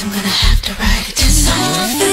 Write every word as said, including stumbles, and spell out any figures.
I'm gonna have to write it down.